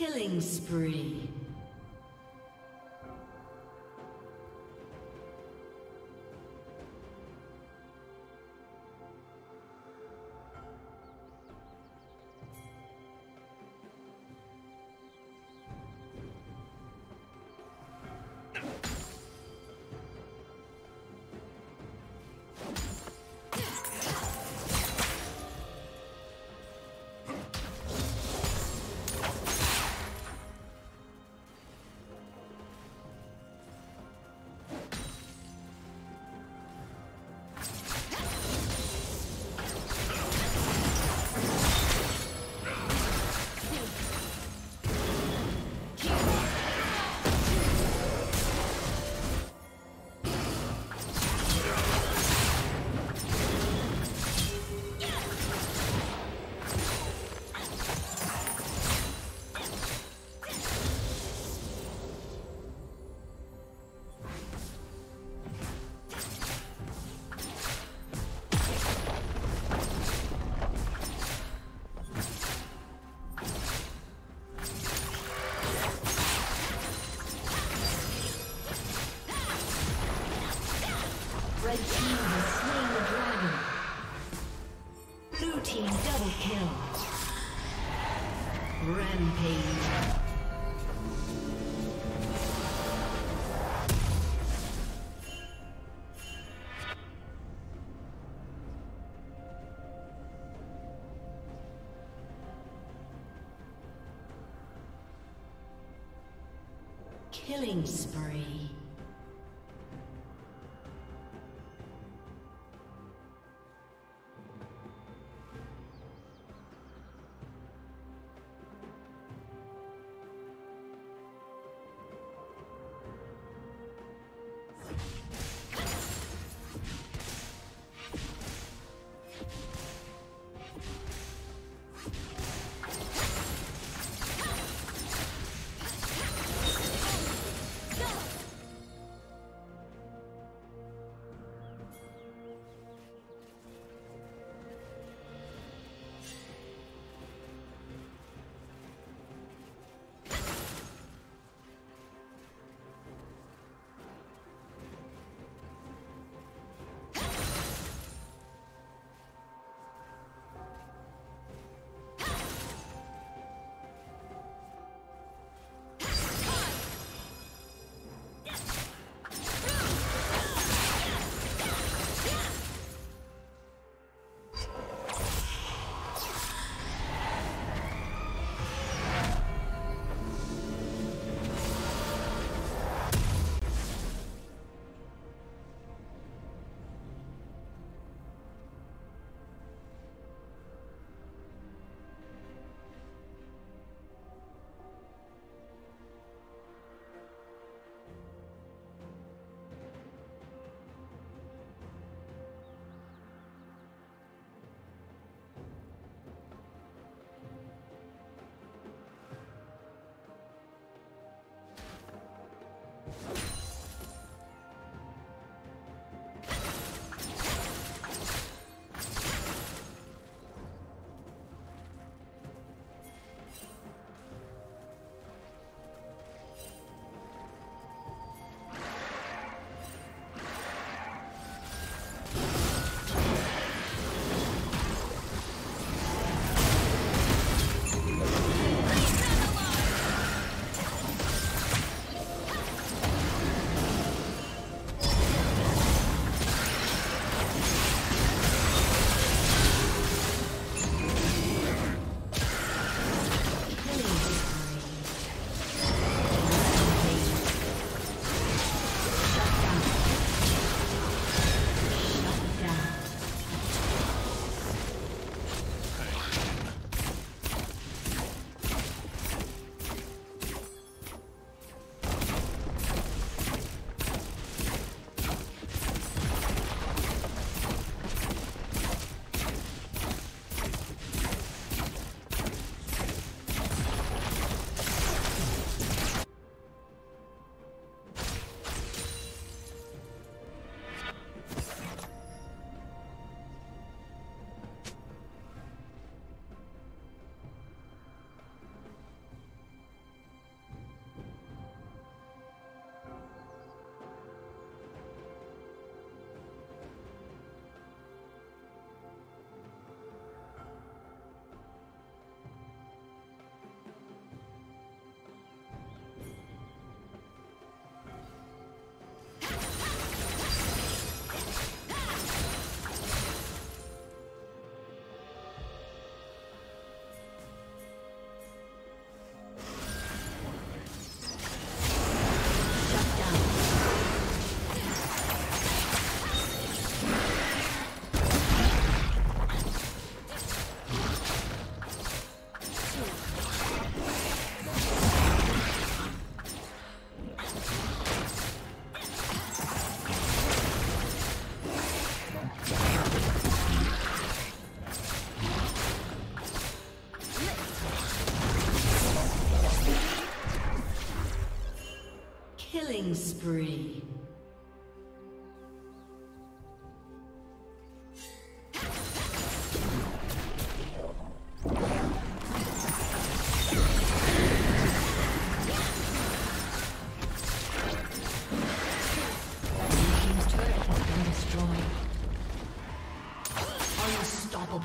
Killing spree. Red team has slain the dragon. Blue team double kill. Rampage. Killing spree.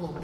level.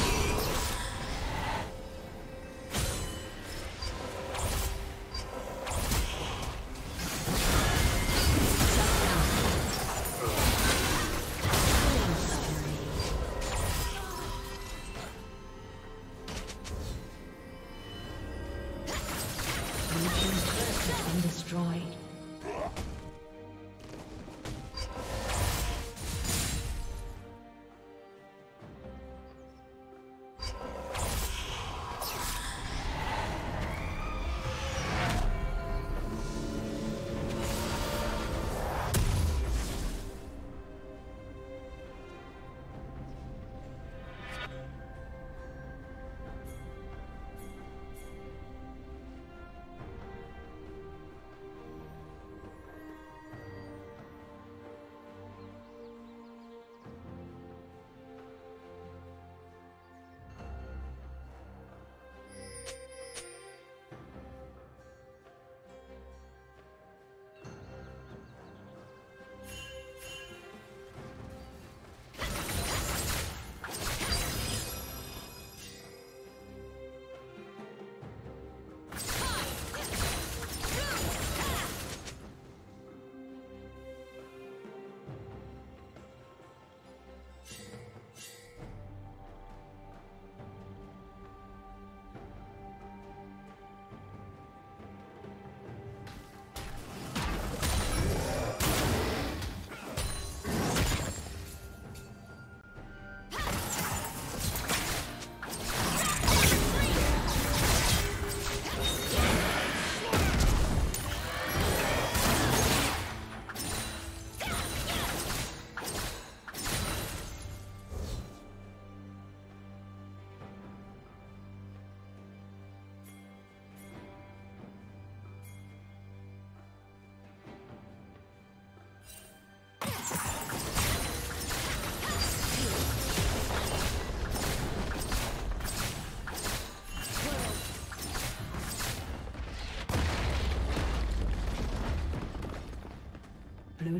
Blue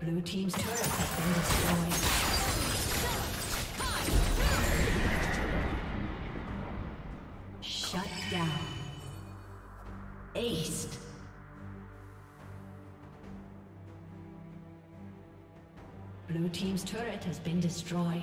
Blue team's turret has been destroyed. Blue team's turret has been destroyed.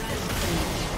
Rampage.